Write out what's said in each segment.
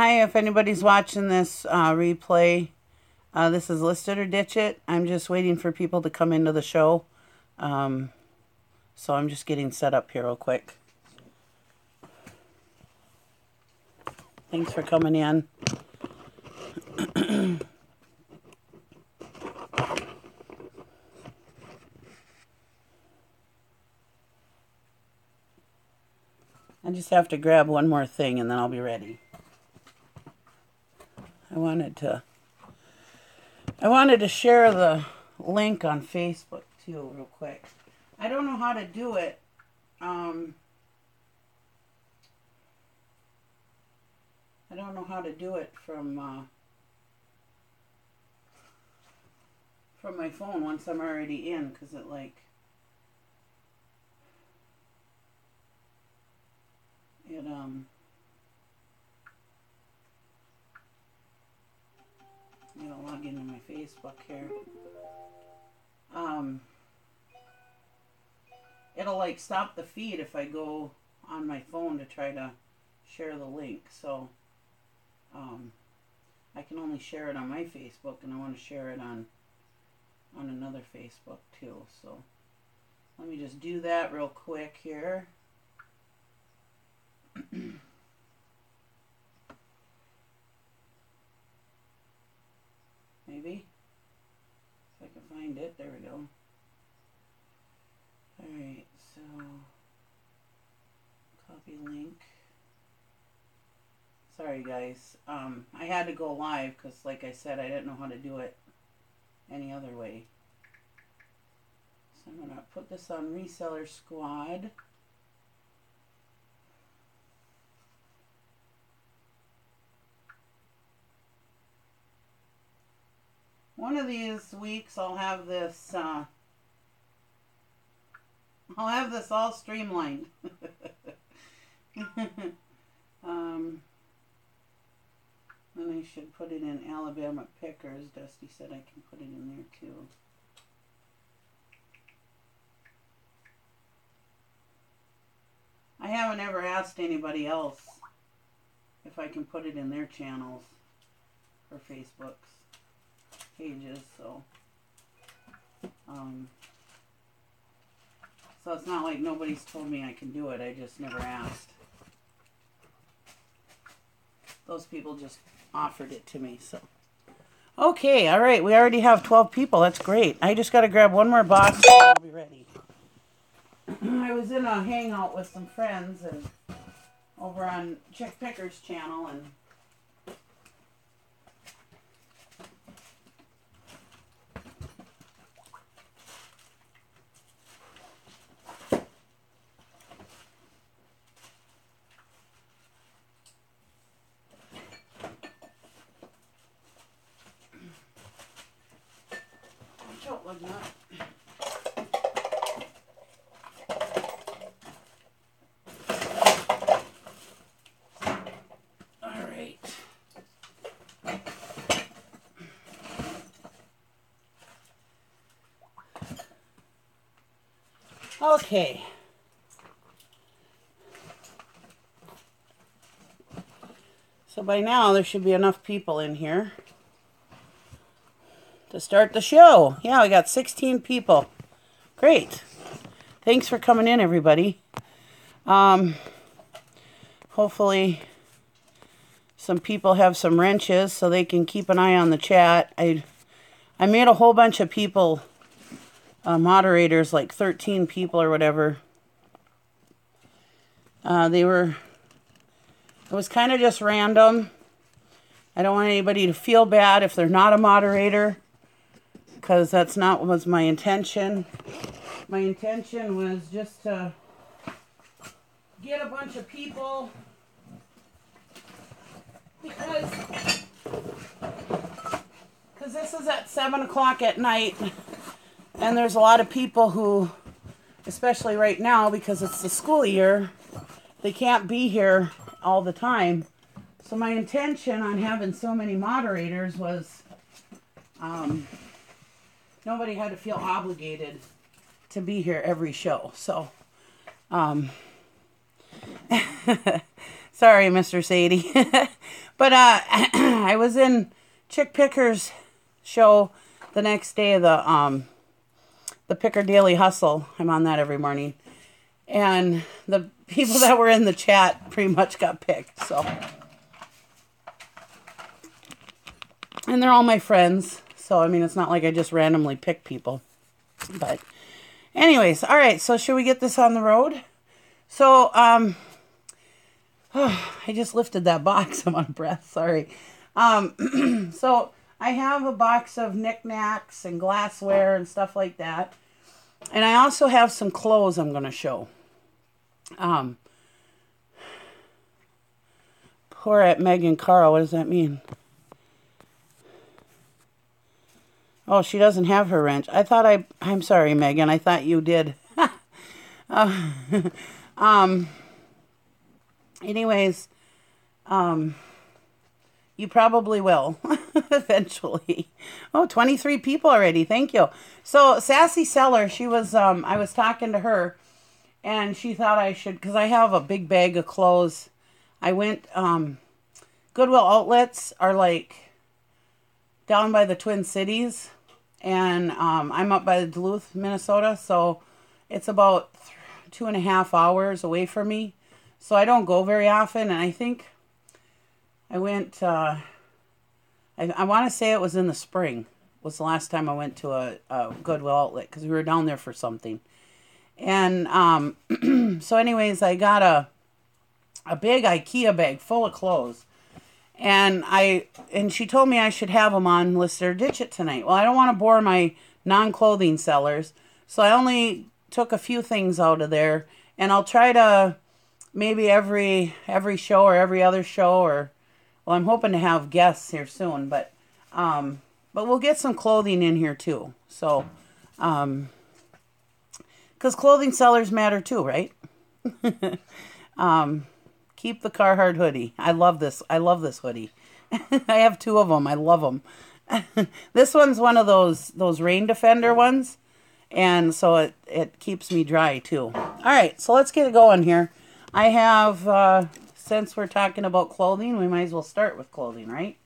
Hi, if anybody's watching this replay, this is List It or Ditch It. I'm just waiting for people to come into the show. So I'm just getting set up here real quick. Thanks for coming in. I just have to grab one more thing and then I'll be ready. I wanted to share the link on Facebook too real quick. I don't know how to do it. I don't know how to do it from my phone once I'm already in, because it I'm gonna log into my Facebook here. It'll stop the feed if I go on my phone to try to share the link. So I can only share it on my Facebook, and I want to share it on another Facebook too. So let me just do that real quick here. Maybe if I can find it. There we go. Alright, so copy link. Sorry guys, I had to go live because like I said, I didn't know how to do it any other way. So I'm going to put this on Reseller Squad. One of these weeks I'll have this all streamlined. And I should put it in Alabama Pickers. Dusty said I can put it in there too. I haven't ever asked anybody else if I can put it in their channels or Facebook's pages, so so it's not like nobody's told me I can do it. I just never asked. Those people just offered it to me. So okay, all right, we already have 12 people. That's great. I just got to grab one more box and I'll be ready. I was in a hangout with some friends and over on Chick Picker's channel, and okay, so by now there should be enough people in here to start the show. Yeah, we got 16 people. Great. Thanks for coming in, everybody. Hopefully some people have some wrenches so they can keep an eye on the chat. I made a whole bunch of people moderators, like 13 people or whatever. It was kind of just random. I don't want anybody to feel bad if they're not a moderator, because that's not what was my intention. My intention was just to get a bunch of people, because this is at 7 o'clock at night. And there's a lot of people who, especially right now, because it's the school year, they can't be here all the time. So my intention on having so many moderators was nobody had to feel obligated to be here every show. So Sorry, Mr. Sadie. But I was in Chick Picker's show the next day, the Picker Daily Hustle. I'm on that every morning. And the people that were in the chat pretty much got picked. So, and they're all my friends. So, I mean, it's not like I just randomly pick people. But anyways, all right. So should we get this on the road? So, oh, I just lifted that box. I'm out of breath. Sorry. So I have a box of knickknacks and glassware and stuff like that. And I also have some clothes I'm going to show. Pour at Megan Carl. What does that mean? Oh, she doesn't have her wrench. I thought I'm sorry, Megan. I thought you did. Anyways, you probably will eventually. Oh, 23 people already. Thank you. So Sassy Seller, she was, I was talking to her and she thought I should, cause I have a big bag of clothes. I went, Goodwill outlets are like down by the Twin Cities and, I'm up by Duluth, Minnesota. So it's about 2.5 hours away from me. So I don't go very often, and I think I went, I want to say it was in the spring was the last time I went to a Goodwill outlet, because we were down there for something. And so anyways, I got a big IKEA bag full of clothes, and she told me I should have them on List It or Ditch It tonight. Well, I don't want to bore my non-clothing sellers, so I only took a few things out of there, and I'll try to... Maybe every show or every other show, or, well, I'm hoping to have guests here soon, but we'll get some clothing in here too. So, cause clothing sellers matter too, right? Keep the Carhartt hoodie. I love this hoodie. I have two of them. I love them. This one's one of those rain defender ones. And so it keeps me dry too. All right. So let's get it going here. I have, since we're talking about clothing, we might as well start with clothing, right?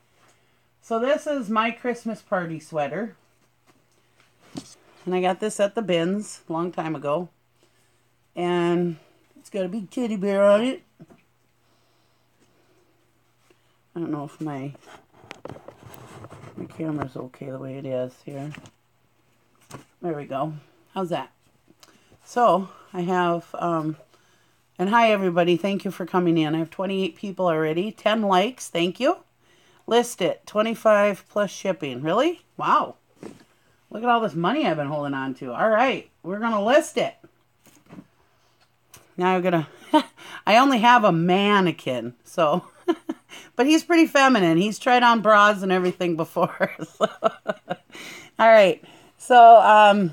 So this is my Christmas party sweater. And I got this at the bins a long time ago. And it's got a big teddy bear on it. I don't know if my camera's okay the way it is here. There we go. How's that? So I have, and hi, everybody. Thank you for coming in. I have 28 people already. 10 likes. Thank you. List It. 25 plus shipping. Really? Wow. Look at all this money I've been holding on to. All right. We're going to list it. Now I'm going to... I only have a mannequin, so... But he's pretty feminine. He's tried on bras and everything before. So. All right. So,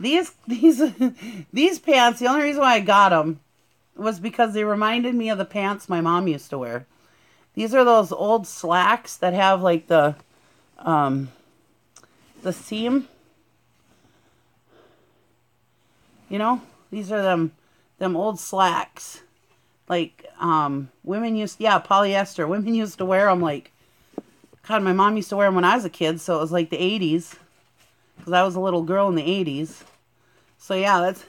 these pants, the only reason why I got them was because they reminded me of the pants my mom used to wear. These are those old slacks that have like the seam. You know, these are them old slacks. Like, polyester. Women used to wear them like, God, my mom used to wear them when I was a kid. So it was like the 80s, because I was a little girl in the 80s. So yeah, that's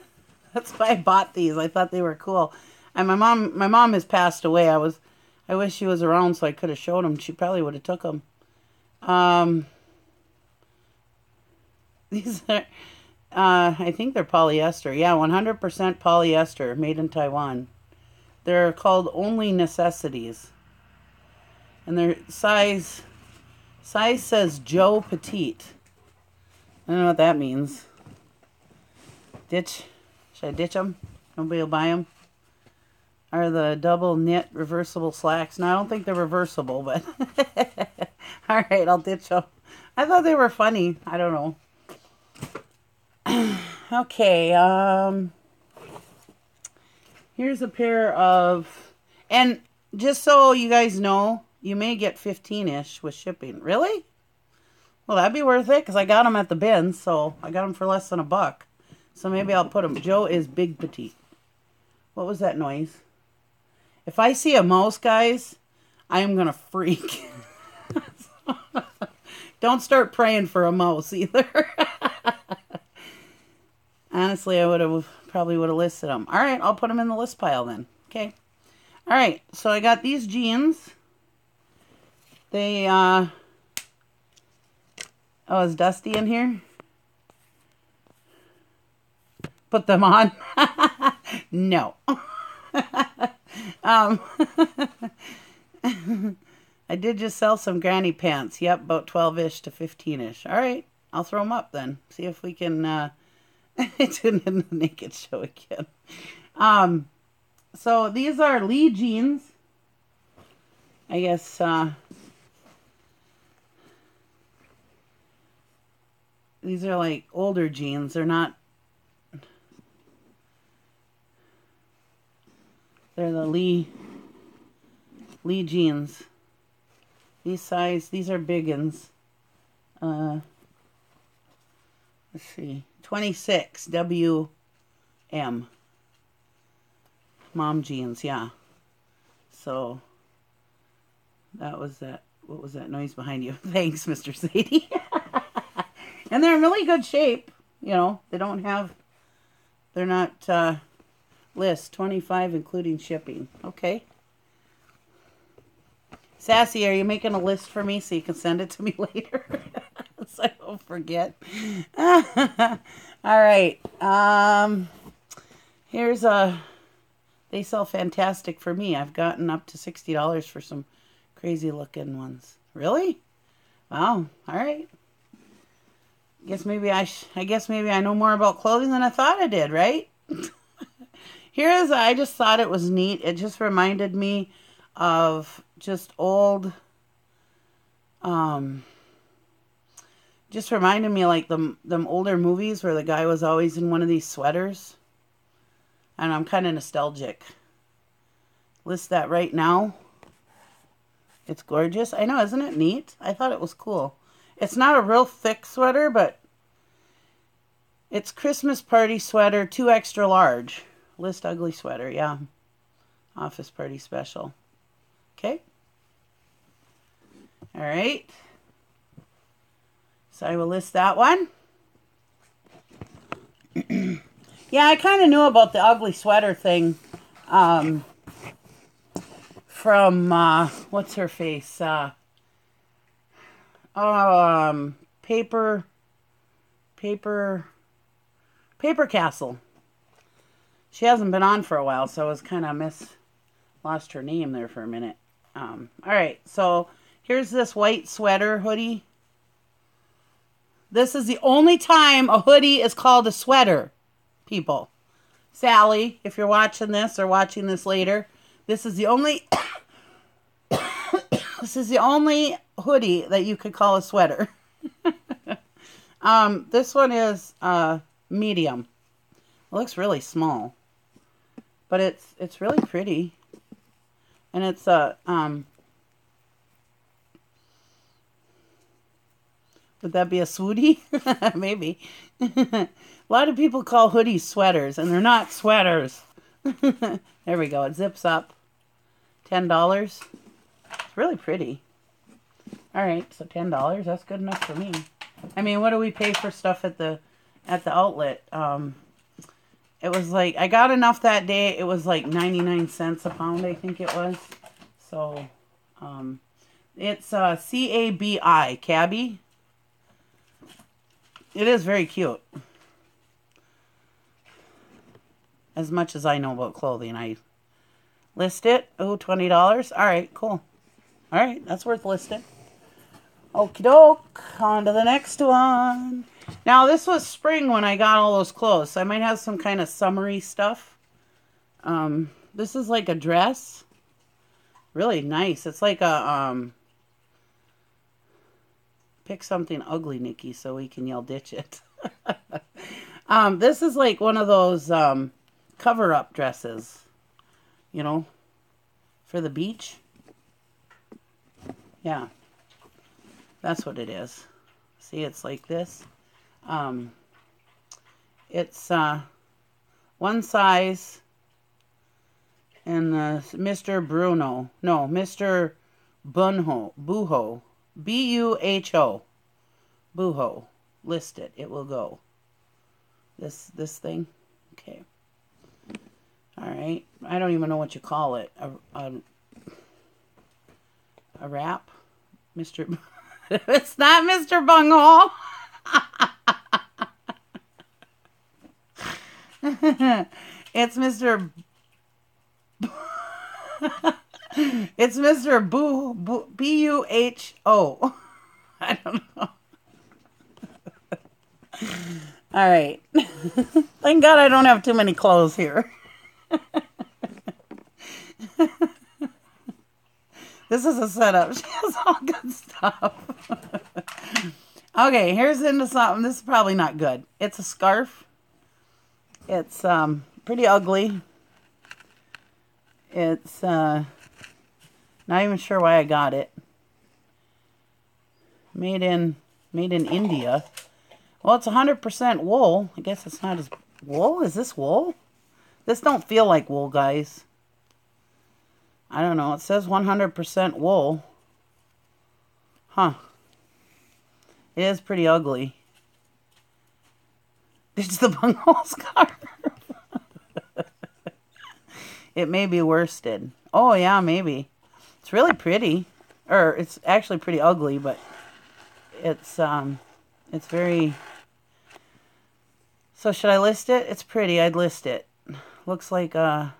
why I bought these. I thought they were cool. And my mom has passed away. I wish she was around so I could have showed them. She probably would have took them. These are, I think they're polyester. Yeah, 100% polyester, made in Taiwan. They're called Only Necessities. And their size says Joe Petite. I don't know what that means. Ditch. Should I ditch them? Nobody will buy them. Are the double knit reversible slacks? No, I don't think they're reversible, but... All right, I'll ditch them. I thought they were funny. I don't know. Okay, here's a pair of... And just so you guys know, you may get 15-ish with shipping. Really? Well, that'd be worth it, because I got them at the bin, so I got them for less than $1. So maybe I'll put them. Joe is Big Petite. What was that noise? If I see a mouse, guys, I am going to freak. Don't start praying for a mouse either. Honestly, I probably would have listed them. All right, I'll put them in the list pile then. Okay. All right, so I got these jeans. They, oh, is Dusty in here? Put them on. No. I did just sell some granny pants. Yep, about 12-ish to 15-ish. All right, I'll throw them up then. See if we can tune in the naked show again. So these are Lee jeans. I guess these are like older jeans. They're not. They're the Lee jeans. These size, these are biggins. Let's see. 26 WM. Mom jeans, yeah. So that was that. What was that noise behind you? Thanks, Mr. Sadie. And they're in really good shape. You know, they don't have, they're not, list 25 including shipping. Okay. Sassy, are you making a list for me so you can send it to me later? So I don't forget. All right. Here's a, they sell fantastic for me. I've gotten up to $60 for some crazy looking ones. Really? Wow. All right. I guess maybe I know more about clothing than I thought I did, right? I just thought it was neat. It just reminded me of just old, just reminded me like them older movies where the guy was always in one of these sweaters. And I'm kind of nostalgic. List that right now. It's gorgeous. I know, isn't it neat? I thought it was cool. It's not a real thick sweater, but it's Christmas party sweater, 2 extra large. List ugly sweater, yeah. Office party special. Okay. All right. So I will list that one. Yeah, I kind of knew about the ugly sweater thing from, what's her face? Paper Castle. She hasn't been on for a while, so I was kind of lost her name there for a minute. All right, so here's this white sweater hoodie. This is the only time a hoodie is called a sweater, people. Sally, if you're watching this or watching this later, this is the only this is the only hoodie that you could call a sweater. This one is medium. It looks really small, but it's really pretty, and it's a would that be a swoody? Maybe. A lot of people call hoodies sweaters, and they're not sweaters. There we go. It zips up. $10. It's really pretty. All right, so $10. That's good enough for me. I mean, what do we pay for stuff at the outlet? It was like, I got enough that day. It was like 99 cents a pound, I think it was. So, it's C-A-B-I, Cabby. It is very cute. As much as I know about clothing, I list it. Oh, $20. All right, cool. All right, that's worth listing. Okie doke, on to the next one. Now, this was spring when I got all those clothes, so I might have some kind of summery stuff. This is like a dress. Really nice. It's like a, pick something ugly, Nikki, so we can yell ditch it. This is like one of those cover-up dresses, you know, for the beach. Yeah. That's what it is. See, it's like this. It's one size and Mr. Bruno. No, Mr. Bunho. Buho. B-U-H-O. Buho. List it. It will go. This thing. Okay. All right. I don't even know what you call it. A wrap? Mr. It's not Mr. Bunghole. It's Mr. It's Mr. Boo, B-U-H-O. I don't know. All right. Thank God I don't have too many clothes here. This is a setup. She has all good stuff. Okay, here's into something. This is probably not good. It's a scarf. It's pretty ugly. It's not even sure why I got it. Made in India. Well, it's 100% wool. I guess it's not as wool. Is this wool? This don't feel like wool, guys. I don't know. It says 100% wool. Huh. It is pretty ugly. It's the bunghole scarf. It may be worsted. Oh, yeah, maybe. It's really pretty. Or, it's actually pretty ugly, but it's very... So, should I list it? It's pretty. I'd list it. Looks like a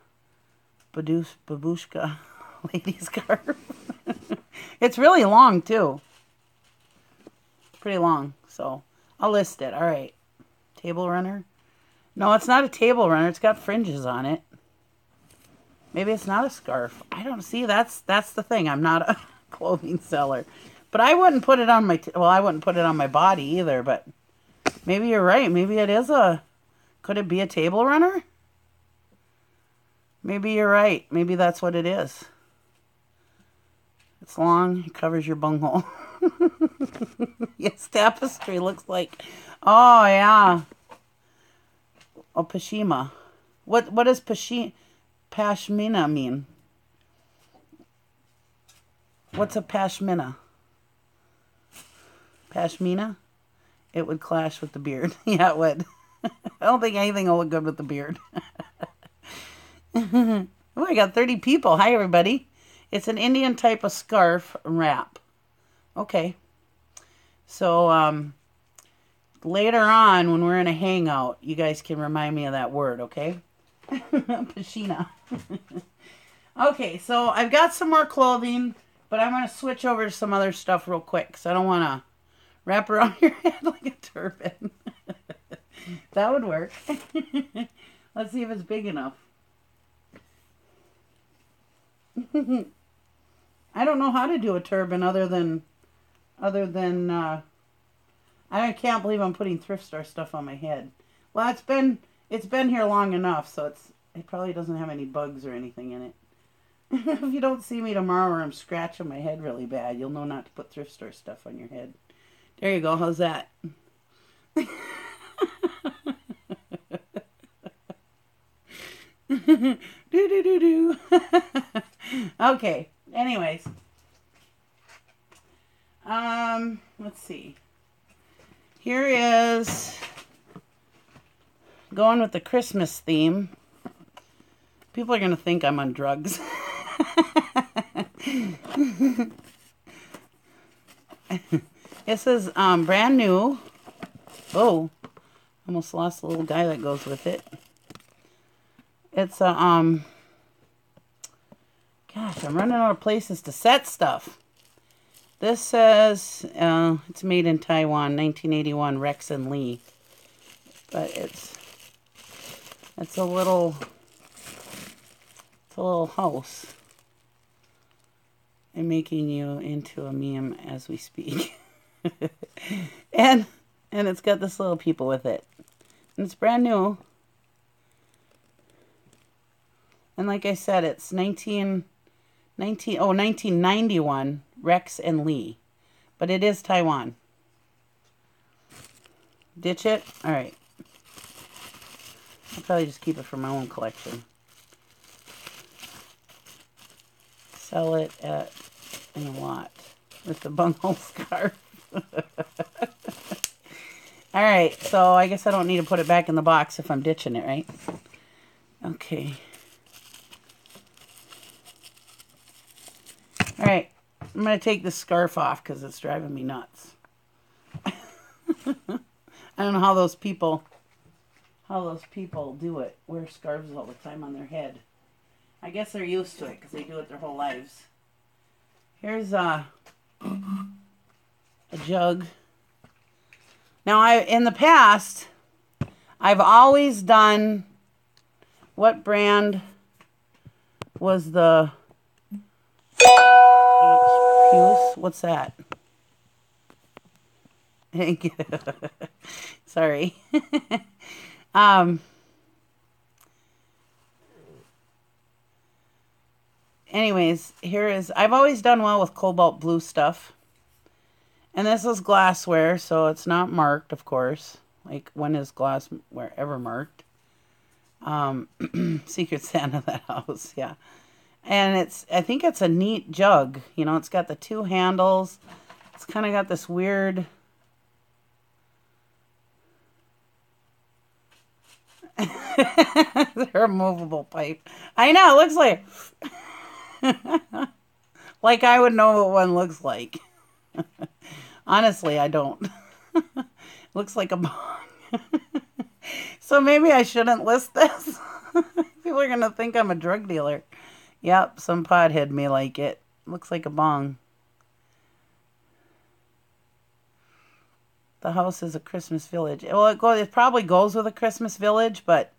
babushka lady scarf. It's really long, too. Pretty long, so I'll list it. All right. Table runner? No, it's not a table runner. It's got fringes on it. Maybe it's not a scarf. I don't see. That's the thing. I'm not a clothing seller. But I wouldn't put it on my... Well, I wouldn't put it on my body either, but maybe you're right. Maybe it is a... Could it be a table runner? Maybe you're right. Maybe that's what it is. It's long. It covers your bunghole. Yes, tapestry looks like... Oh, yeah. Oh, Pashima. What does pashmina mean? What's a pashmina? Pashmina? It would clash with the beard. Yeah, it would. I don't think anything will look good with the beard. Oh, I got 30 people. Hi, everybody. It's an Indian type of scarf wrap. Okay. So, later on, when we're in a hangout, you guys can remind me of that word, okay? Pashina. Okay, so I've got some more clothing, but I'm going to switch over to some other stuff real quick, because I don't want to wrap around your head like a turban. That would work. Let's see if it's big enough. I don't know how to do a turban other than I can't believe I'm putting thrift store stuff on my head. Well, it's been here long enough, so it probably doesn't have any bugs or anything in it. If you don't see me tomorrow or I'm scratching my head really bad, you'll know not to put thrift store stuff on your head. There you go. How's that? Do. Okay. Anyways. Let's see. Here is going with the Christmas theme. People are going to think I'm on drugs. This is brand new. Oh, almost lost the little guy that goes with it. It's a, gosh, I'm running out of places to set stuff. This says, it's made in Taiwan, 1981, Rex and Lee. But it's a little house. I'm making you into a meme as we speak. and it's got this little people with it. And it's brand new. And like I said, it's 1991. Rex and Lee. But it is Taiwan. Ditch it? Alright. I'll probably just keep it for my own collection. sell it at in a lot with the bunghole scarf. All right, so I guess I don't need to put it back in the box if I'm ditching it, right? Okay. All right, I'm going to take this scarf off because it's driving me nuts. I don't know how those people do it, wear scarves all the time on their head. I guess they're used to it because they do it their whole lives. Here's a jug. Now, in the past, I've always done, what brand was the Hughes? What's that? Thank you. Sorry. Anyways, I've always done well with cobalt blue stuff. And this is glassware, so it's not marked, of course. Like, when is glassware ever marked? Secret Santa of that house, yeah. And I think it's a neat jug. You know, it's got the two handles. It's kind of got this weird... the removable pipe. I know, it looks like... like I would know what one looks like. Honestly, I don't. Looks like a bong. So maybe I shouldn't list this. People are going to think I'm a drug dealer. Yep, some pothead may like it. Looks like a bong. The house is a Christmas village. Well, it probably goes with a Christmas village, but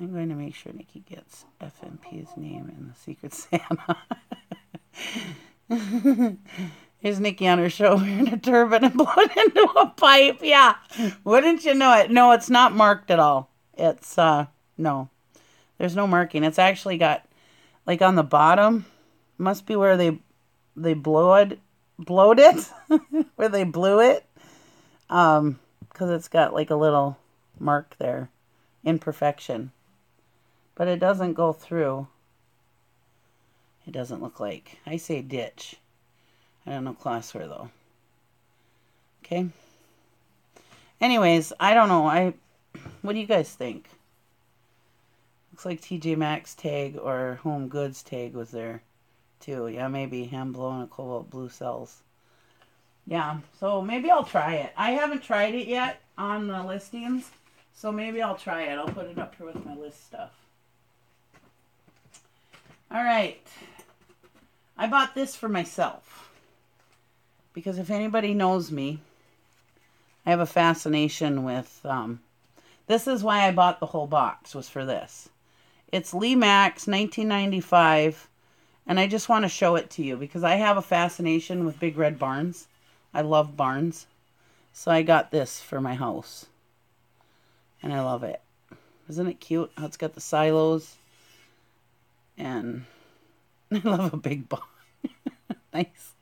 I'm going to make sure Nikki gets FMP's name in the Secret Santa. Here's Nikki on her show wearing a turban and blowing into a pipe. Yeah, wouldn't you know it? No, it's not marked at all. It's no, there's no marking. It's actually got, like, on the bottom, must be where they blowed it where they blew it, because it's got like a little mark there, imperfection, but it doesn't go through. It doesn't look like. I say ditch. I don't know classware, though. Okay. Anyways, I don't know. What do you guys think? Looks like TJ Maxx tag or Home Goods tag was there, too. Yeah, maybe hand blown a cobalt blue cells. Yeah, so maybe I'll try it. I haven't tried it yet on the listings, so maybe I'll try it. I'll put it up here with my list stuff. All right. I bought this for myself because if anybody knows me, I have a fascination with, this is why I bought the whole box, was for this. It's Lemax 1995, and I just want to show it to you because I have a fascination with big red barns. I love barns. So I got this for my house, and I love it. Isn't it cute how it's got the silos? And I love a big barn. Nice.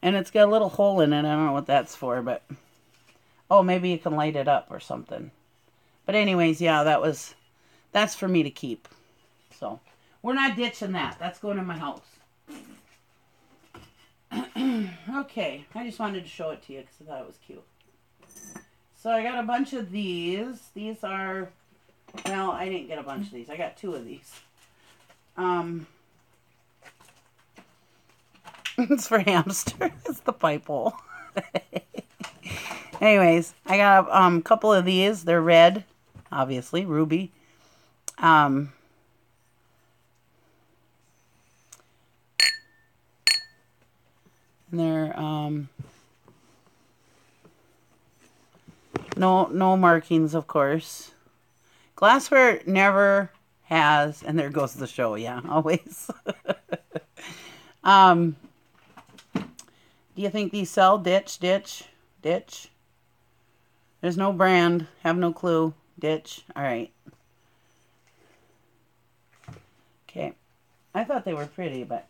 And it's got a little hole in it. I don't know what that's for, but... oh, maybe you can light it up or something. But anyways, yeah, that's for me to keep. So, we're not ditching that. That's going in my house. Okay. I just wanted to show it to you because I thought it was cute. So, I got a bunch of these. These are... well, I didn't get a bunch of these. I got two of these. It's for hamster. It's the pipe hole. Anyways, I got a couple of these. They're red, obviously, ruby. And they're no markings, of course. Glassware never has, and there goes the show, yeah, always. Do you think these sell? Ditch. There's no brand, have no clue, ditch. All right. Okay. I thought they were pretty, but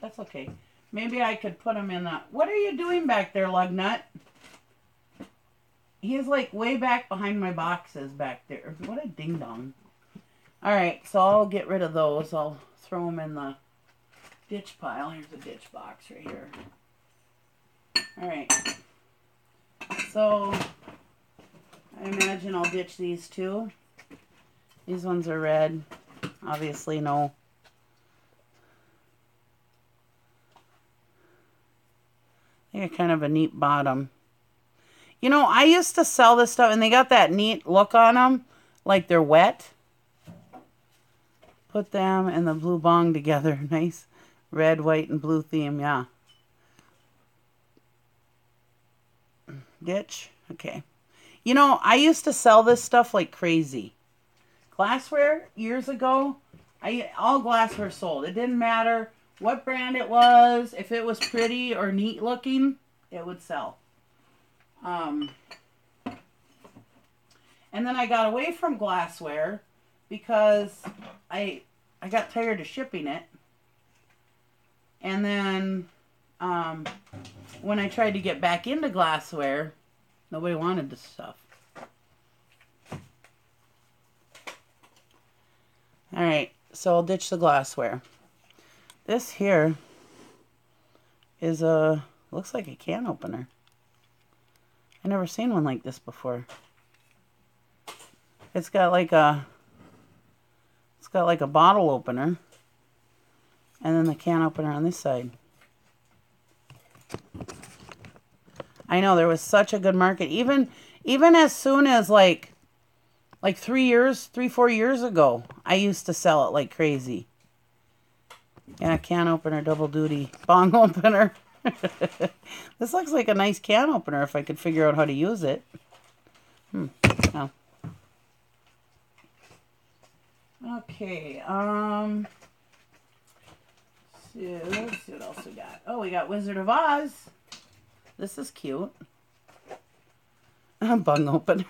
that's okay. Maybe I could put them in the... what are you doing back there, lug nut? He's like way back behind my boxes back there. What a ding-dong. All right, so I'll get rid of those. I'll throw them in the ditch pile. Here's the ditch box right here. Alright. So, I imagine I'll ditch these two. These ones are red. Obviously, no. They got kind of a neat bottom. You know, I used to sell this stuff, and they got that neat look on them, like they're wet. Put them and the blue bong together. Nice red, white, and blue theme, yeah. Ditch, okay. You know, I used to sell this stuff like crazy. Glassware, years ago, all glassware sold. It didn't matter what brand it was. If it was pretty or neat looking, it would sell. And then I got away from glassware because I got tired of shipping it. And then when I tried to get back into glassware, nobody wanted this stuff. All right, so I'll ditch the glassware. This here is a, looks like a can opener. I've never seen one like this before. It's got like a bottle opener, and then the can opener on this side. I know there was such a good market, even as soon as like 3, 4 years ago, I used to sell it like crazy. Yeah, can opener, double duty, bong opener. This looks like a nice can opener if I could figure out how to use it. Oh. Okay, so let's see what else we got. Oh, we got Wizard of Oz. This is cute. A bung opener.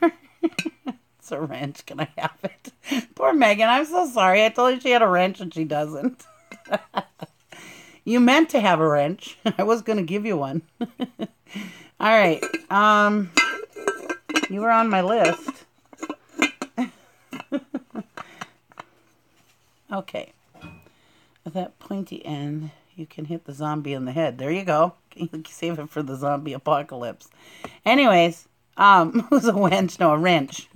It's a wrench. Can I have it? Poor Megan. I'm so sorry. I told her she had a wrench and she doesn't. You meant to have a wrench. I was going to give you one. All right. You were on my list. Okay. With that pointy end, you can hit the zombie in the head. There you go. You can save it for the zombie apocalypse. Anyways, who's a wench? No, a wrench.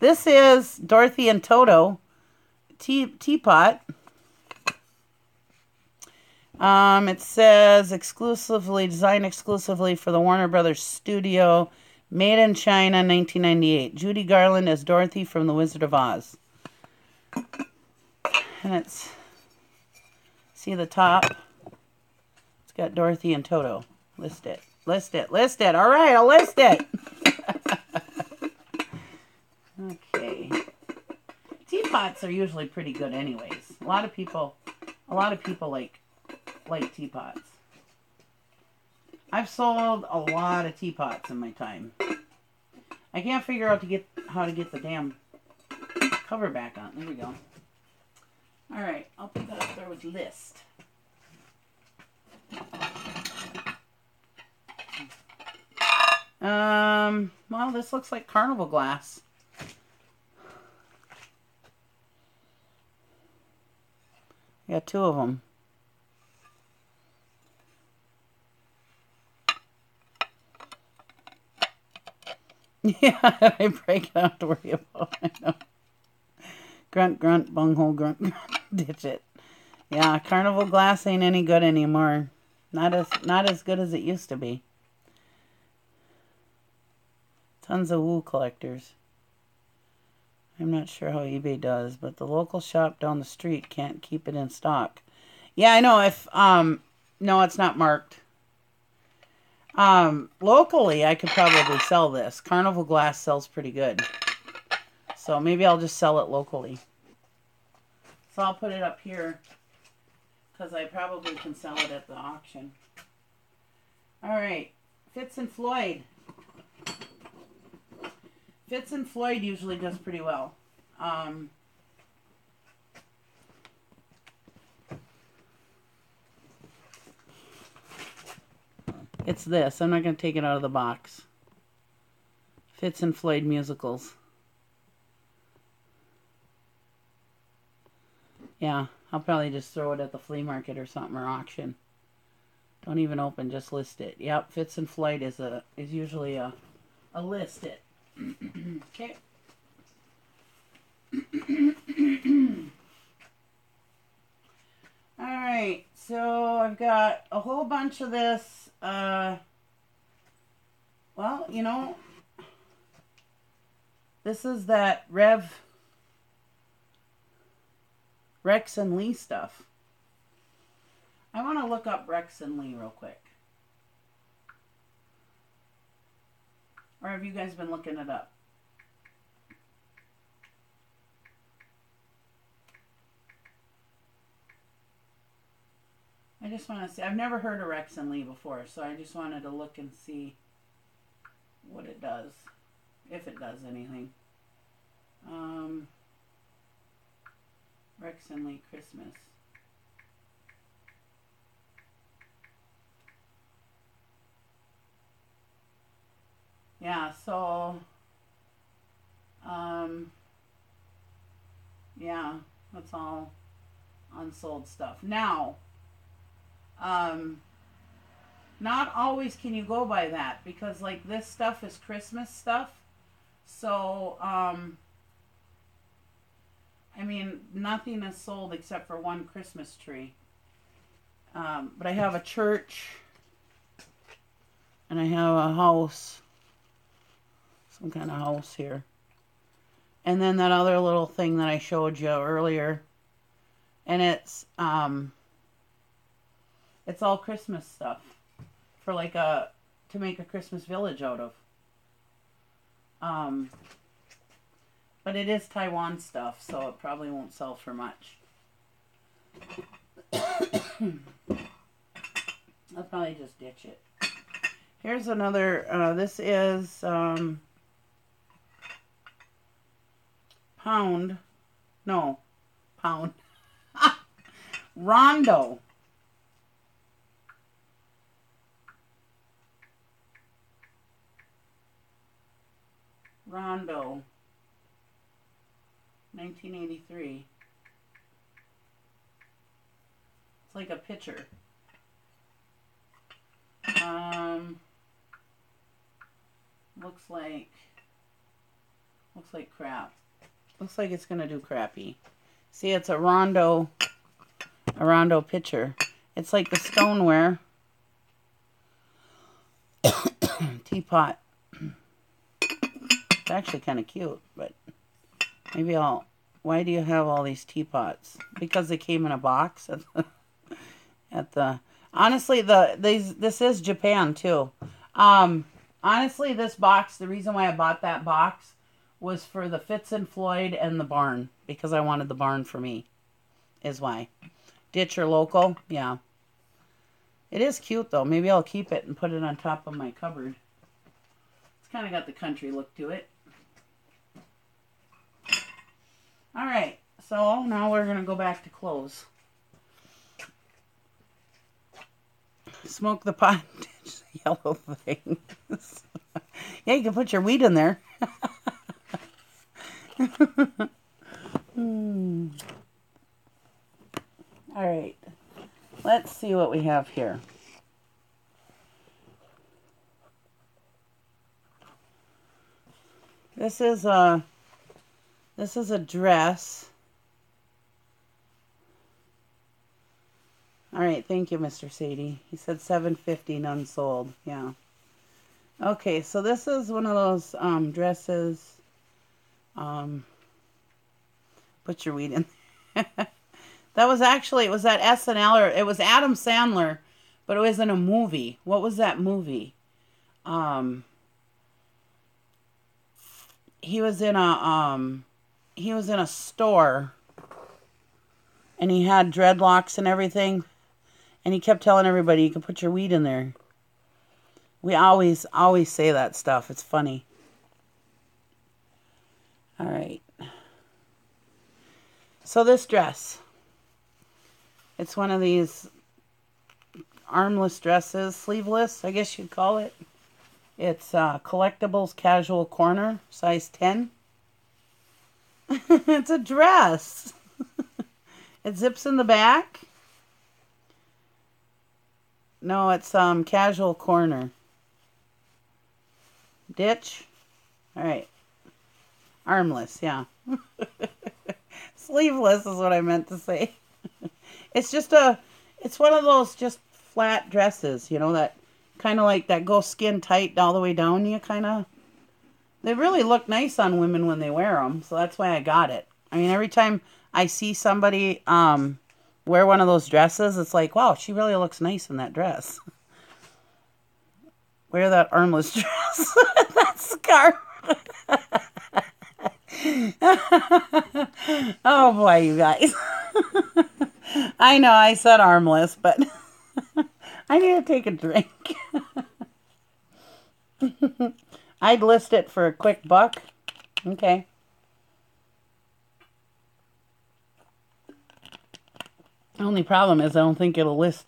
This is Dorothy and Toto teapot. It says designed exclusively for the Warner Brothers Studio, made in China, 1998. Judy Garland as Dorothy from The Wizard of Oz. And it's, see the top? It's got Dorothy and Toto. List it. List it. List it. All right, I'll list it. Okay. Teapots are usually pretty good anyways. A lot of people like teapots. I've sold a lot of teapots in my time. I can't figure out how to get the damn cover back on. There we go. Alright, I'll put that up there with list. Well, this looks like carnival glass. I got two of them. Yeah, I break it, I don't have to worry about it. I know. Grunt, grunt, bunghole, grunt, grunt, ditch it. Yeah, carnival glass ain't any good anymore. Not as good as it used to be. Tons of wool collectors. I'm not sure how eBay does, but the local shop down the street can't keep it in stock. Yeah, I know. If no, it's not marked. Locally, I could probably sell this. Carnival glass sells pretty good. So maybe I'll just sell it locally. So I'll put it up here because I probably can sell it at the auction. All right. Fitz and Floyd. Fitz and Floyd usually does pretty well. It's this. I'm not going to take it out of the box. Fitz and Floyd musicals. Yeah, I'll probably just throw it at the flea market or something, or auction. Don't even open, just list it. Yep, Fitz and Floyd is usually a list it. Okay. Alright, so I've got a whole bunch of this, well, you know, this is that Rex and Lee stuff. I want to look up Rex and Lee real quick. Or have you guys been looking it up? I just want to see. I've never heard of Rex and Lee before, so I just wanted to look and see what it does, if it does anything. Rex and Lee Christmas. Yeah, so, yeah, that's all unsold stuff. Now, not always can you go by that, because, like, this stuff is Christmas stuff. So, I mean, nothing is sold except for one Christmas tree. But I have a church, and I have a house. Some kind of house here. And then that other little thing that I showed you earlier. And it's all Christmas stuff. For like to make a Christmas village out of. But it is Taiwan stuff, so it probably won't sell for much. I'll probably just ditch it. Here's another, this is, Rondo. Rondo. 1983. It's like a picture. Looks like crap. Looks like it's gonna do crappy. See, it's a rondo pitcher. It's like the stoneware teapot. It's actually kind of cute, but maybe I'll. Why do you have all these teapots? Because they came in a box at the. Honestly, this is Japan too. Honestly, this box, the reason why I bought that box was for the Fitz and Floyd and the barn, because I wanted the barn for me, is why. Ditch or local, yeah. It is cute, though. Maybe I'll keep it and put it on top of my cupboard. It's kind of got the country look to it. All right, so now we're going to go back to clothes. Smoke the pot. Yellow things. Yeah, you can put your weed in there. All right. Let's see what we have here. This is a dress. All right, thank you, Mr. Sadie. He said $7.50, none sold. Yeah. Okay, so this is one of those dresses. Put your weed in. That was actually, it was that SNL, or it was Adam Sandler, but it was in a movie. What was that movie? He was in a store, and he had dreadlocks and everything. And he kept telling everybody, you can put your weed in there. We always say that stuff. It's funny. All right. So this dress. It's one of these armless dresses, sleeveless, I guess you'd call it. It's Collectibles Casual Corner, size 10. It's a dress. It zips in the back? No, it's Casual Corner. Ditch? Alright. Armless, yeah. Sleeveless is what I meant to say. It's just it's one of those just flat dresses, you know, that kind of like that go skin tight all the way down. You kind of, they really look nice on women when they wear them. So that's why I got it. I mean, every time I see somebody wear one of those dresses, it's like, wow, she really looks nice in that dress. Wear that armless dress, that scarf. Oh boy, you guys. I know I said armless, but I need to take a drink. I'd list it for a quick buck. Okay. The only problem is I don't think it is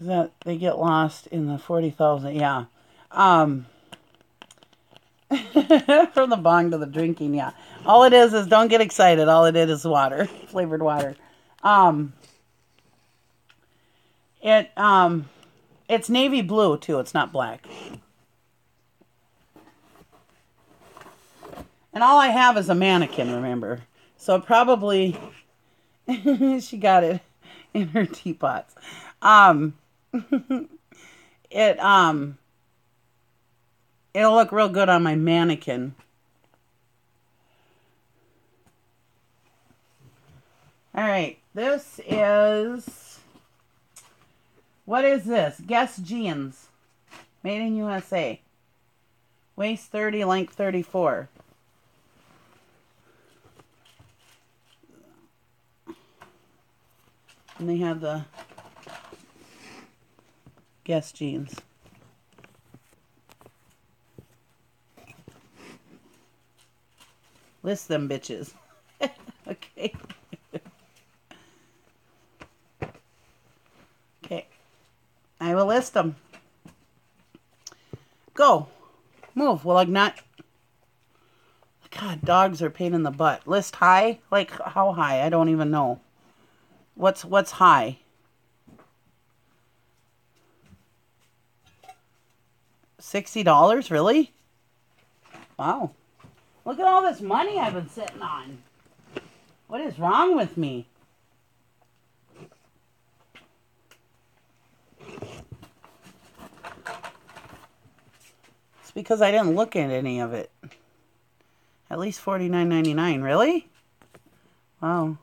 that they get lost in the 40,000. Yeah. From the bong to the drinking, yeah. All it is don't get excited. All it is water, flavored water. It's navy blue too. It's not black. And all I have is a mannequin, remember? So probably she got it in her teapots. It'll look real good on my mannequin. All right, this is... What is this? Guess jeans. Made in USA. Waist 30, length 34. And they have the Guess jeans. List them bitches. Okay. Okay. I will list them. Go. Move. Well, like not. God, dogs are pain in the butt. List high? Like how high? I don't even know. What's high? 60 dollars, really? Wow. Look at all this money I've been sitting on. What is wrong with me? It's because I didn't look at any of it. At least $49.99, really? Wow.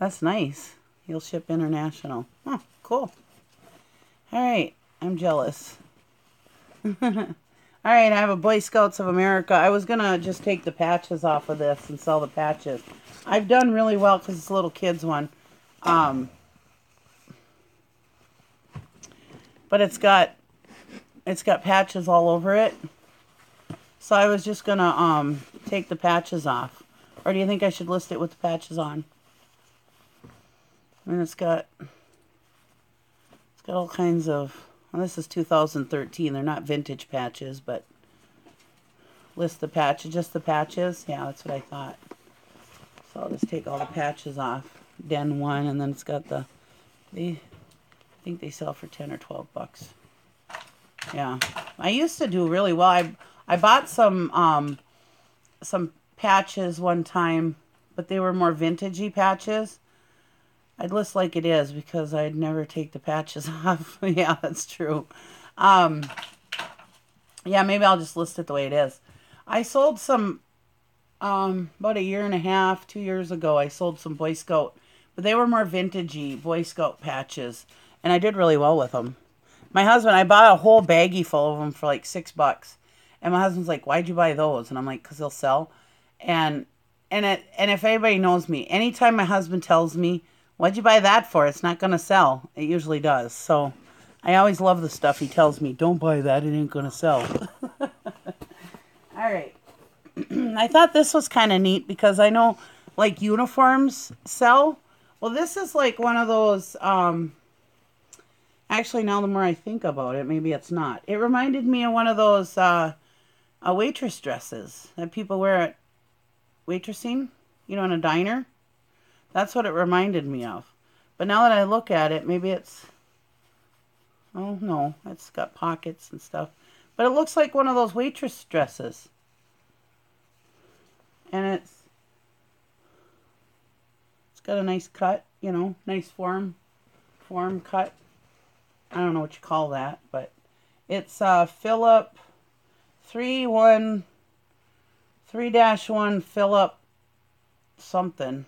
That's nice. You'll ship international. Huh, cool. All right, I'm jealous. All right, I have a Boy Scouts of America. I was going to just take the patches off of this and sell the patches. I've done really well because it's a little kids one. But it's got patches all over it. So I was just going to take the patches off. Or do you think I should list it with the patches on? And it's got all kinds of... Well, this is 2013. They're not vintage patches, but list the patches. Just the patches? Yeah, that's what I thought. So I'll just take all the patches off. Den 1, and then it's got the... I think they sell for 10 or 12 bucks. Yeah. I used to do really well. I bought some patches one time, but they were more vintagey patches. I'd list like it is because I'd never take the patches off. Yeah, that's true. Yeah, maybe I'll just list it the way it is. I sold some, about a year and a half, 2 years ago, I sold some Boy Scout, but they were more vintagey Boy Scout patches, and I did really well with them. My husband, I bought a whole baggie full of them for like $6, and my husband's like, why'd you buy those? And I'm like, because they'll sell. And if anybody knows me, anytime my husband tells me, what'd you buy that for? It's not going to sell. It usually does. So I always love the stuff he tells me. Don't buy that. It ain't going to sell. All right. I thought this was kind of neat because I know like uniforms sell. Well, this is like one of those. Actually, now the more I think about it, maybe it's not. It reminded me of one of those waitress dresses that people wear at waitressing, you know, in a diner. That's what it reminded me of. But now that I look at it, maybe it's, oh no, it's got pockets and stuff. But it looks like one of those waitress dresses. And it's got a nice cut, you know, nice form cut. I don't know what you call that, but it's Philip 3-1 Philip something.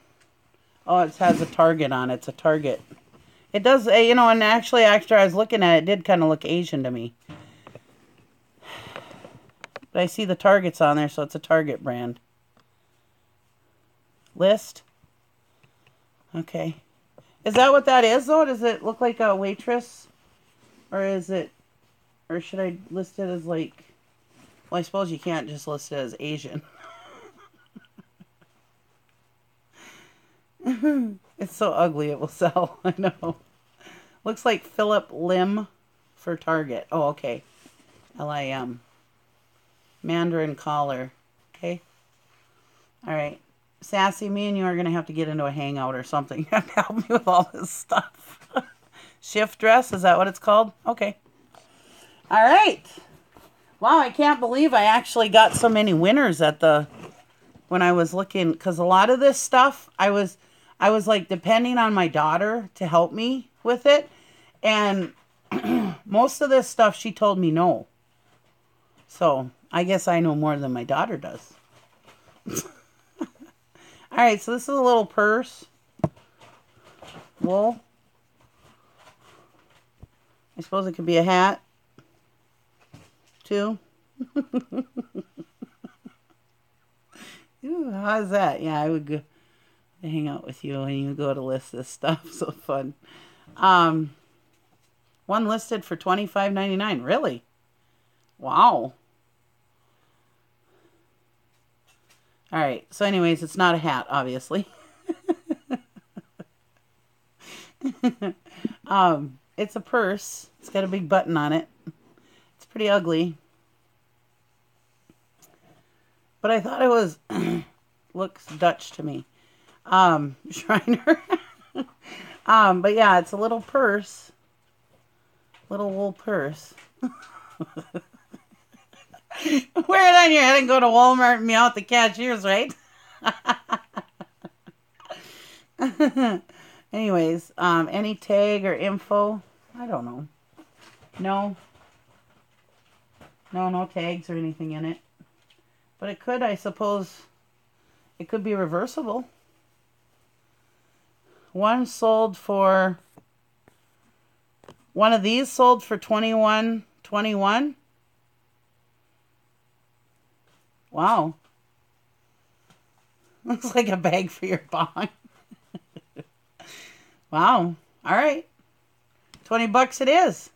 Oh, it has a Target on it. It's a Target. It does, you know, and actually, after I was looking at it, it did kind of look Asian to me. But I see the Targets on there, so it's a Target brand. List. Okay. Is that what that is, though? Does it look like a waitress? Or is it, or should I list it as like, well, I suppose you can't just list it as Asian. It's so ugly it will sell. I know. Looks like Philip Lim for Target. Oh, okay. L-I-M. Mandarin collar. Okay. All right. Sassy, me and you are going to have to get into a hangout or something. You have to help me with all this stuff. Shift dress? Is that what it's called? Okay. All right. Wow, I can't believe I actually got so many winners at the, when I was looking, because a lot of this stuff, I was like depending on my daughter to help me with it. And most of this stuff, she told me no. So I guess I know more than my daughter does. All right, so this is a little purse. Wool. I suppose it could be a hat, too. Ooh, how's that? Yeah, I would go hang out with you and you go to list this stuff. So fun. One listed for $25.99. Really? Wow. All right, so anyways, it's not a hat, obviously. It's a purse. It's got a big button on it. It's pretty ugly. But I thought it was, looks Dutch to me. Shriner. But yeah, it's a little purse. Little wool purse. Wear it on your head and go to Walmart and meow at the cashiers, right? Anyways, any tag or info? I don't know. No tags or anything in it. But it could, I suppose, it could be reversible. One sold for, one of these sold for $21.21. Wow. Looks like a bag for your bong. Wow. All right. $20 it is.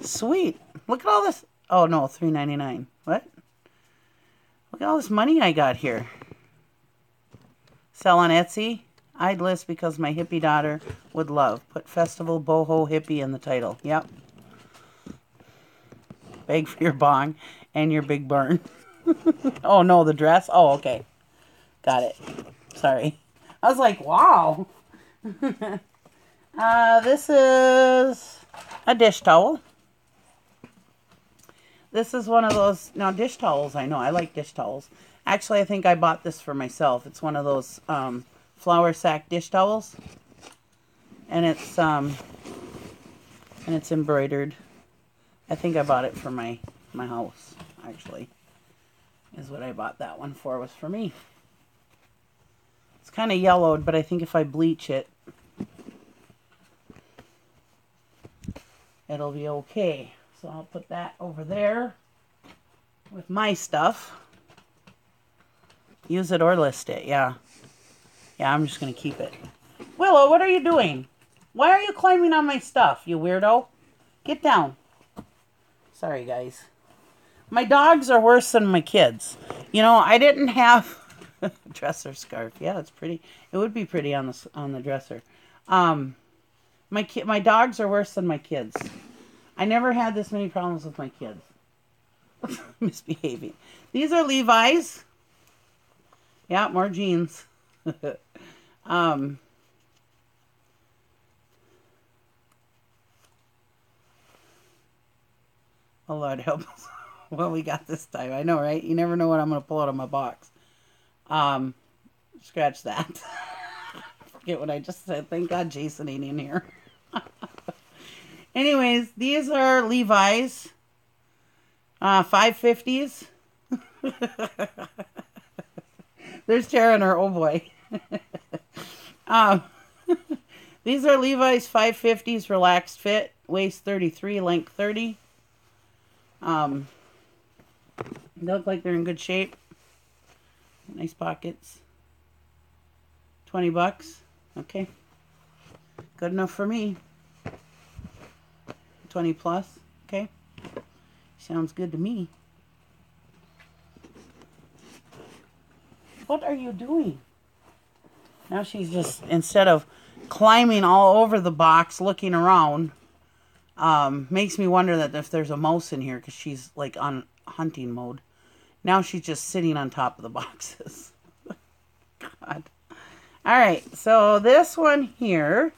Sweet. Look at all this. Oh, no, $3.99. What? Look at all this money I got here. Sell on Etsy. I'd list because my hippie daughter would love. Put Festival Boho Hippie in the title. Yep. Bag for your bong and your big burn. Oh, no, the dress? Oh, okay. Got it. Sorry. I was like, wow. This is a dish towel. This is one of those... Now, dish towels, I know. I like dish towels. Actually, I think I bought this for myself. It's one of those flour sack dish towels. And it's embroidered. I think I bought it for my house, actually. Is what I bought that one for, was for me. It's kind of yellowed, but I think if I bleach it, it'll be okay. So I'll put that over there with my stuff. Use it or list it, yeah. Yeah, I'm just going to keep it. Willow, what are you doing? Why are you climbing on my stuff, you weirdo? Get down. Sorry, guys. My dogs are worse than my kids. You know, I didn't have a dresser scarf. Yeah, it's pretty. It would be pretty on the dresser. My dogs are worse than my kids. I never had this many problems with my kids misbehaving. These are Levi's. Yeah, more jeans. Oh, Lord, help us. Well, we got this time. I know, right? You never know what I'm going to pull out of my box. Scratch that. Forget what I just said. Thank God Jason ain't in here. Anyways, these are Levi's. 550s. There's Tara and her old boy. These are Levi's 550s relaxed fit. Waist 33, length 30. They look like they're in good shape. Nice pockets. $20. Okay. Good enough for me. 20 plus. Okay. Sounds good to me. What are you doing? Now she's just, instead of climbing all over the box, looking around, makes me wonder that if there's a mouse in here, because she's like on hunting mode. Now she's just sitting on top of the boxes. God. All right, so this one here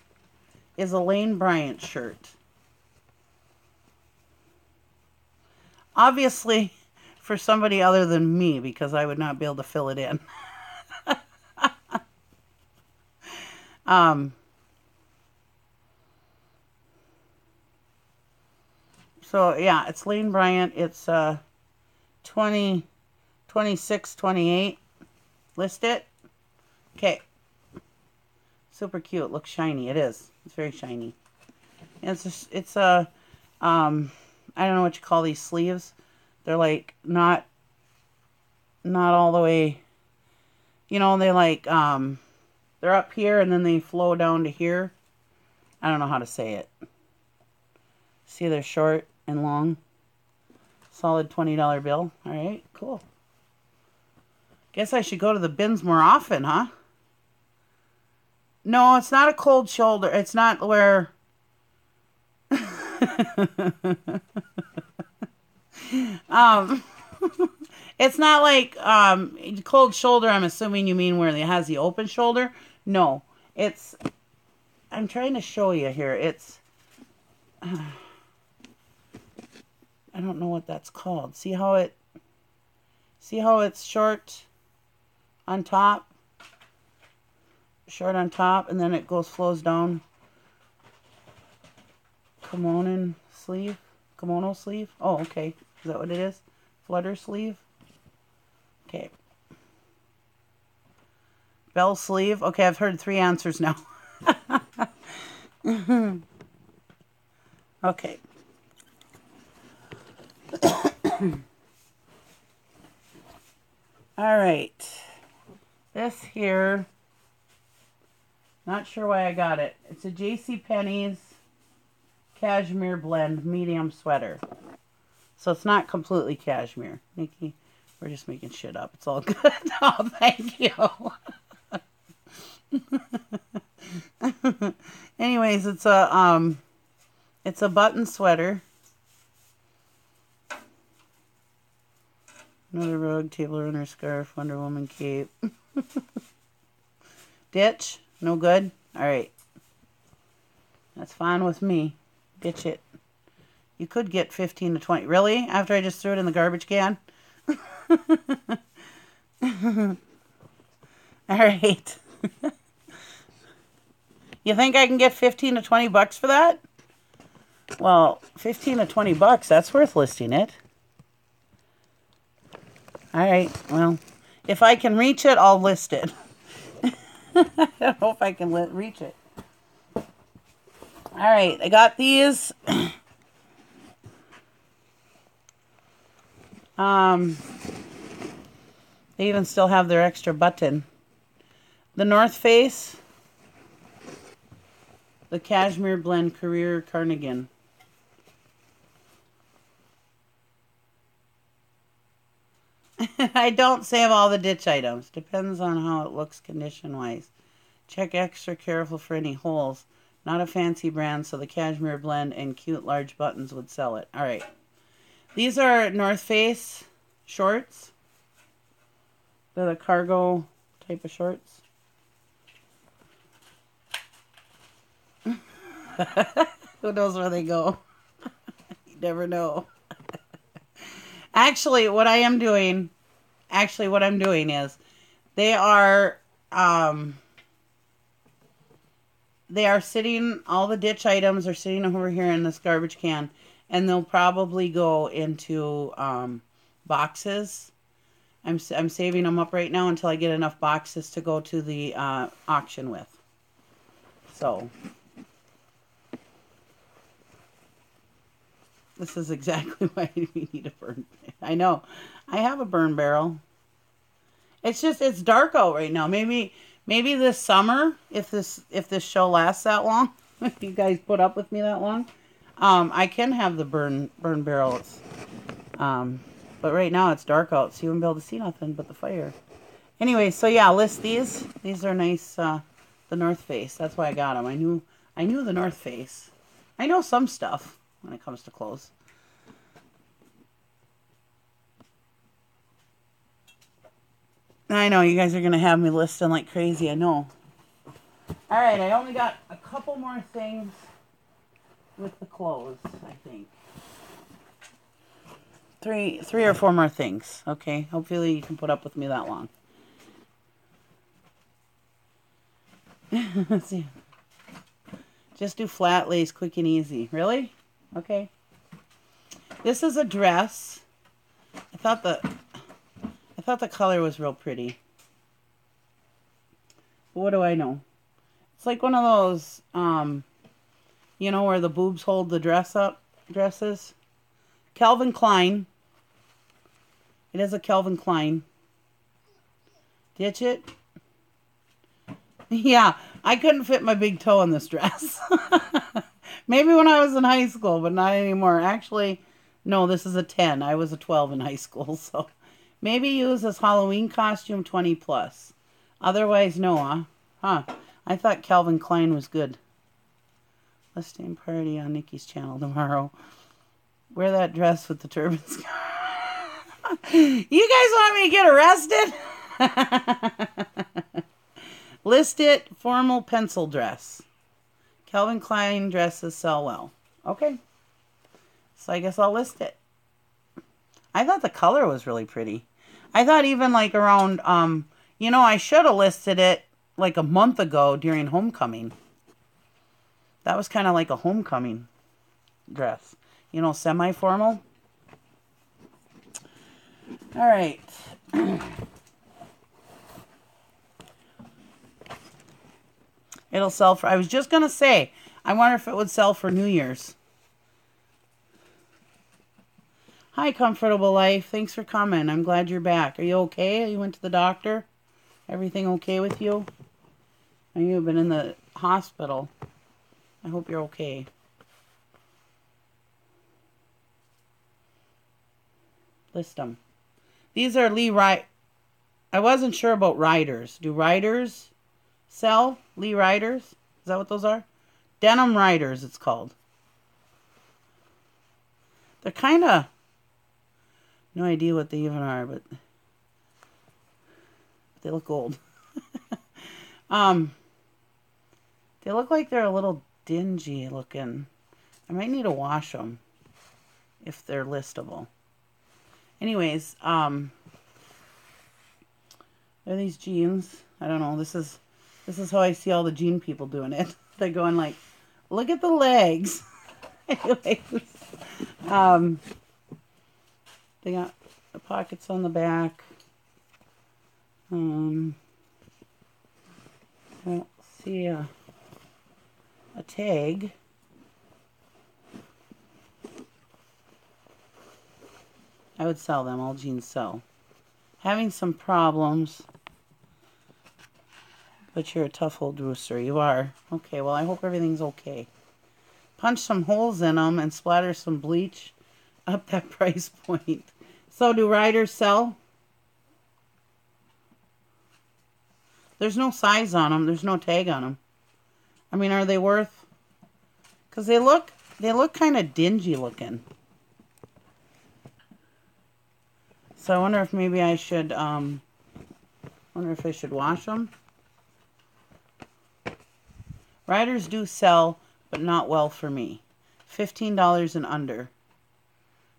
is a Lane Bryant shirt. Obviously for somebody other than me, because I would not be able to fill it in. So, yeah, it's Lane Bryant. It's 26, 28. List it. Okay. Super cute. Looks shiny. It is. It's very shiny. And it's just, it's a, I don't know what you call these sleeves. They're like not all the way, you know, they like, they're up here and then they flow down to here. I don't know how to say it. See, they're short and long. Solid $20 bill. All right, cool. Guess I should go to the bins more often, huh? No, it's not a cold shoulder. It's not where... it's not like cold shoulder. I'm assuming you mean where it has the open shoulder. No, it's... I'm trying to show you here. It's... I don't know what that's called. See how it's short on top? Short on top, and then it goes, flows down. Kimono sleeve? Kimono sleeve? Oh, okay. Is that what it is? Flutter sleeve? Okay. Bell sleeve? Okay, I've heard three answers now. Okay. All right, this here, not sure why I got it. It's a JCPenney's cashmere blend medium sweater. So it's not completely cashmere. Nikki, we're just making shit up. It's all good. Oh, thank you. Anyways, it's a button sweater. Another rug, table runner, scarf, Wonder Woman cape. Ditch? No good? Alright. That's fine with me. Ditch it. You could get 15 to 20. Really? After I just threw it in the garbage can? Alright. You think I can get 15 to 20 bucks for that? Well, 15 to 20 bucks, that's worth listing it. Alright, well, if I can reach it, I'll list it. I hope I can reach it. Alright, I got these. They even still have their extra button. The North Face. The Cashmere Blend Career Cardigan. I don't save all the ditch items. Depends on how it looks condition-wise. Check extra careful for any holes. Not a fancy brand, so the cashmere blend and cute large buttons would sell it. All right. These are North Face shorts. They're the cargo type of shirts. Who knows where they go? You never know. Actually, what I'm doing is they are sitting, all the ditch items are sitting over here in this garbage can, and they'll probably go into boxes. I'm saving them up right now until I get enough boxes to go to the auction with. So this is exactly why we need a burn barrel. I know. I have a burn barrel. It's just, it's dark out right now. Maybe this summer, if this show lasts that long, if you guys put up with me that long, I can have the burn barrels. But right now it's dark out, so you won't be able to see nothing but the fire. Anyway, so yeah, list these. These are nice. The North Face. That's why I got them. I knew the North Face. I know some stuff when it comes to clothes. I know, you guys are going to have me listing like crazy, I know. Alright, I only got a couple more things with the clothes, I think. Three or four more things, okay? Hopefully you can put up with me that long. Let's see. Just do flat lace, quick and easy. Really? Okay. This is a dress. I thought the color was real pretty. But what do I know? It's like one of those, you know, where the boobs hold the dress up, dresses. Calvin Klein. It is a Calvin Klein. Ditch it. Yeah, I couldn't fit my big toe in this dress. Maybe when I was in high school, but not anymore. Actually, no, this is a 10. I was a 12 in high school, so... Maybe use as Halloween costume 20 plus. Otherwise, no, huh? I thought Calvin Klein was good. Listing party on Nikki's channel tomorrow. Wear that dress with the turban scarf. You guys want me to get arrested? List it, formal pencil dress. Calvin Klein dresses sell well. Okay. So I guess I'll list it. I thought the color was really pretty. I thought even like around, you know, I should have listed it like a month ago during homecoming. That was kind of like a homecoming dress, you know, semi-formal. All right. It'll sell for, I was just going to say, I wonder if it would sell for New Year's. Hi, Comfortable Life. Thanks for coming. I'm glad you're back. Are you okay? You went to the doctor? Everything okay with you? I know you've been in the hospital. I hope you're okay. List them. These are Lee Ryder. I wasn't sure about Riders. Do Riders sell? Lee Riders? Is that what those are? Denim Riders, it's called. They're kind of... No idea what they even are, but they look old. They look like they're a little dingy looking. I might need to wash them if they're listable. Anyways, they're these jeans. I don't know. This is how I see all the jean people doing it. They're going like, look at the legs. Anyways, they got the pockets on the back. I don't see a tag. I would sell them. All jeans sell. Having some problems. But you're a tough old rooster. You are. Okay, well, I hope everything's okay. Punch some holes in them and splatter some bleach up that price point. So do Riders sell? There's no size on them. There's no tag on them. I mean, are they worth? Because they look kind of dingy looking. So I wonder if maybe I should Wonder if I should wash them. Riders do sell, but not well for me. $15 and under.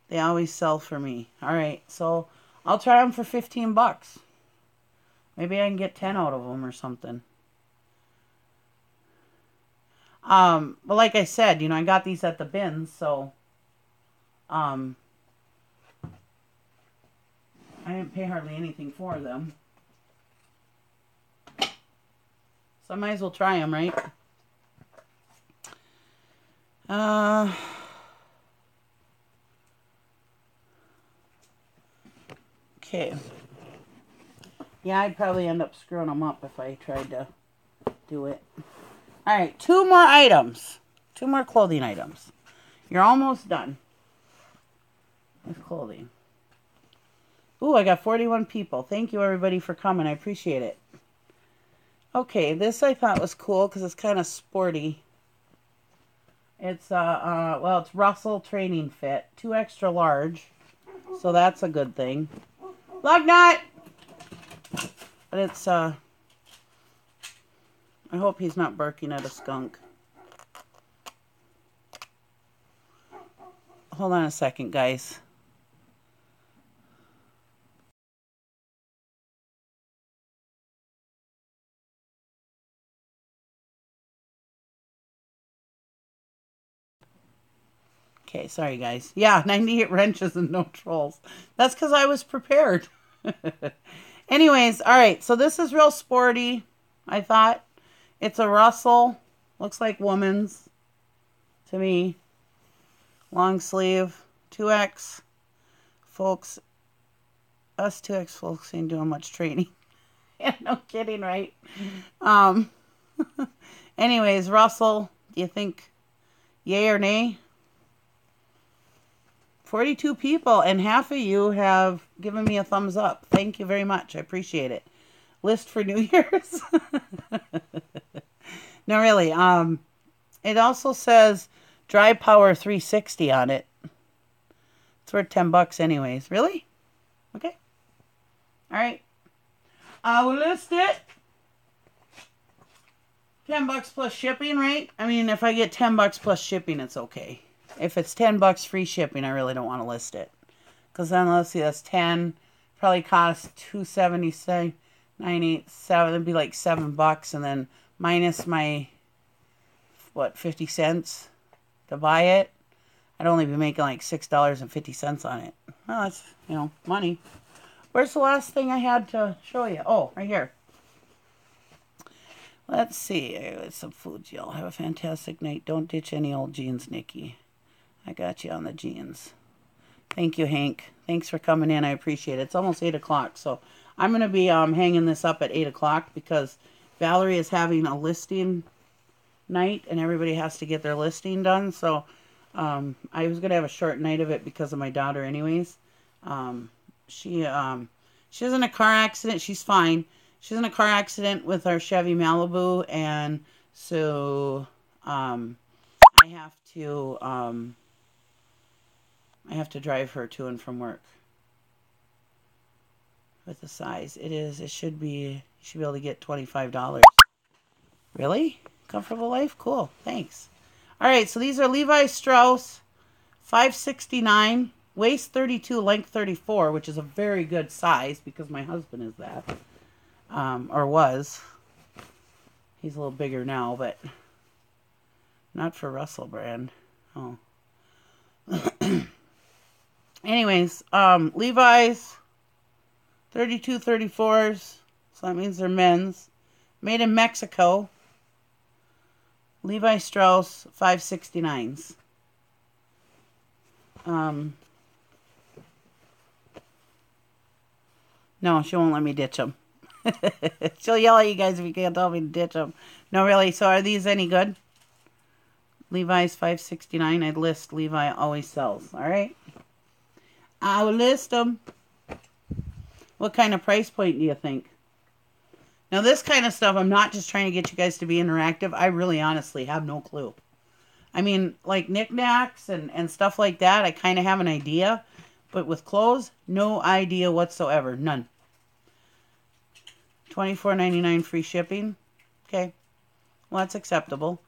They always sell for me. All right, so I'll try them for 15 bucks. Maybe I can get 10 out of them or something. But like I said, you know, I got these at the bins, so I didn't pay hardly anything for them. So I might as well try them, right? Okay. Yeah, I'd probably end up screwing them up if I tried to do it. All right, two more items. Two more clothing items. You're almost done with clothing. Ooh, I got 41 people. Thank you, everybody, for coming. I appreciate it. Okay, this I thought was cool because it's kind of sporty. It's, well, it's Russell Training Fit. 2 extra large. So that's a good thing. Lug nut! But it's, I hope he's not barking at a skunk. Hold on a second, guys. Okay, sorry, guys. Yeah, 98 wrenches and no trolls. That's because I was prepared. Anyways, all right, so this is real sporty, I thought. It's a Russell. Looks like woman's to me. Long sleeve. 2X. Folks, us 2X folks ain't doing much training. Yeah, no kidding, right? Anyways, Russell, do you think yay or nay? 42 people, and half of you have given me a thumbs up. Thank you very much. I appreciate it. List for New Year's. No, really. It also says Dry Power 360 on it. It's worth 10 bucks anyways. Really? Okay. All right. I will list it. 10 bucks plus shipping, right? I mean, if I get 10 bucks plus shipping, it's okay. If it's 10 bucks free shipping, I really don't want to list it. Because then, let's see, that's 10. Probably costs $2.77. It'd be like 7 bucks. And then minus my, what, 50 cents to buy it. I'd only be making like $6.50 on it. Well, that's, you know, money. Where's the last thing I had to show you? Oh, right here. Let's see. It's some food, y'all. Have a fantastic night. Don't ditch any old jeans, Nikki. I got you on the jeans. Thank you, Hank. Thanks for coming in. I appreciate it. It's almost 8 o'clock, so I'm going to be hanging this up at 8 o'clock because Valerie is having a listing night, and everybody has to get their listing done. So I was going to have a short night of it because of my daughter anyways. She was in a car accident. She's fine. She's in a car accident with our Chevy Malibu, and so I have to drive her to and from work with the size. You should be able to get $25. Really? Comfortable life? Cool. Thanks. All right. So these are Levi Strauss, 569, waist 32, length 34, which is a very good size because my husband is that, or was. He's a little bigger now, but not for Russell brand. Oh. Anyways, Levi's, 32, 34s, so that means they're men's. Made in Mexico. Levi Strauss, 569s. No, she won't let me ditch them. She'll yell at you guys if you can't tell me to ditch them. No, really, so are these any good? Levi's, 569. I'd list Levi always sells. All right. I will list them. What kind of price point do you think? Now, this kind of stuff, I'm not just trying to get you guys to be interactive. I really honestly have no clue. I mean, like knickknacks and stuff like that, I kind of have an idea. But with clothes, no idea whatsoever. None. $24.99 free shipping. Okay. Well, that's acceptable.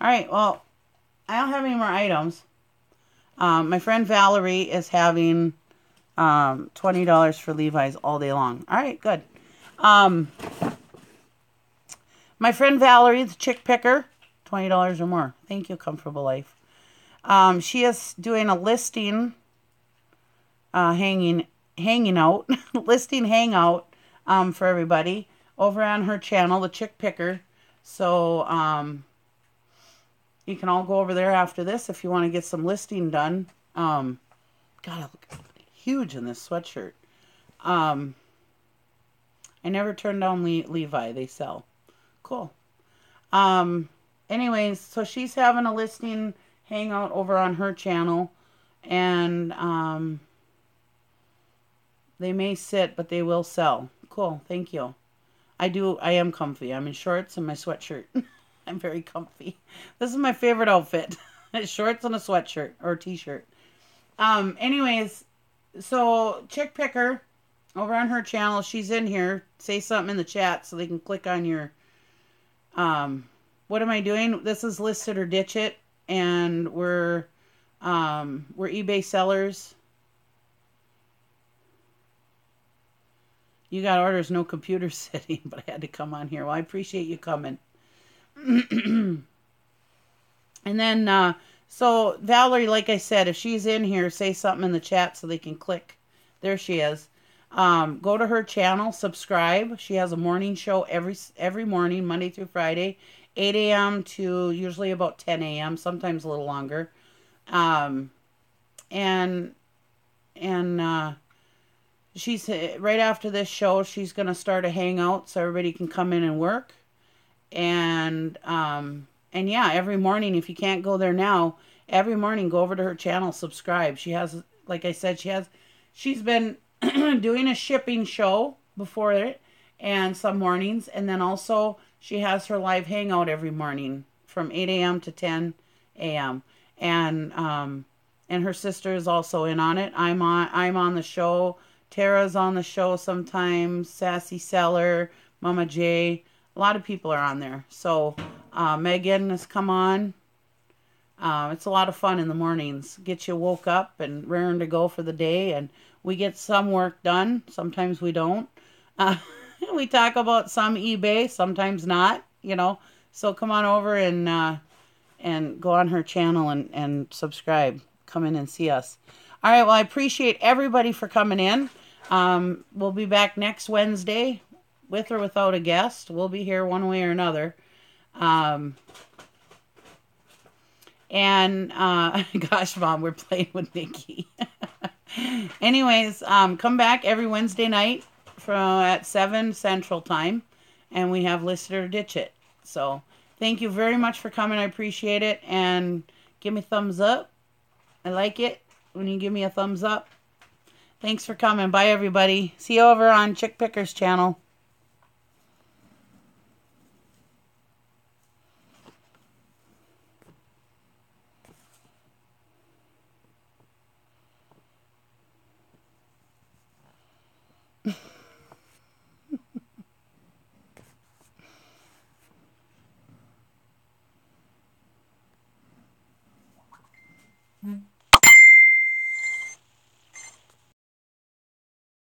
All right. Well, I don't have any more items. My friend Valerie is having $20 for Levi's all day long. All right. Good. My friend Valerie, the Chick Picker, $20 or more. Thank you, Comfortable Life. She is doing a listing hanging out listing hangout for everybody over on her channel, the Chick Picker. So you can all go over there after this if you want to get some listing done. God, I look huge in this sweatshirt. I never turned down Levi. They sell. Cool. Anyways, so she's having a listing hangout over on her channel. And they may sit, but they will sell. Cool. Thank you. I am comfy. I'm in shorts and my sweatshirt. I'm very comfy. This is my favorite outfit. Shorts and a sweatshirt or t-shirt. Anyways, so Chick Picker over on her channel, she's in here. Say something in the chat so they can click on your, what am I doing? This is List It or Ditch It. And we're eBay sellers. You got orders, no computer sitting, but I had to come on here. Well, I appreciate you coming. And then, so Valerie, like I said, if she's in here, say something in the chat so they can click. There she is. Go to her channel, subscribe. She has a morning show every morning, Monday through Friday, 8 a.m. to usually about 10 a.m., sometimes a little longer. She's right after this show, she's going to start a hangout so everybody can come in and work. And yeah, every morning, if you can't go there now, every morning, go over to her channel, subscribe. She has, like I said, she's been doing a shipping show before it and some mornings. And then also she has her live hangout every morning from 8 a.m. to 10 a.m. And her sister is also in on it. I'm on the show. Tara's on the show sometimes, Sassy Seller, Mama J. A lot of people are on there. So Megan has come on. It's a lot of fun in the mornings. Get you woke up and raring to go for the day. And we get some work done. Sometimes we don't. We talk about some eBay, sometimes not, you know. So come on over and go on her channel and subscribe. Come in and see us. All right, well, I appreciate everybody for coming in. We'll be back next Wednesday with or without a guest. We'll be here one way or another. Gosh, Mom, we're playing with Nikki. Anyways, come back every Wednesday night at 7 Central Time, and we have List It or Ditch It. So thank you very much for coming. I appreciate it, and give me a thumbs up. I like it when you give me a thumbs up. Thanks for coming. Bye, everybody. See you over on Chick Picker's channel.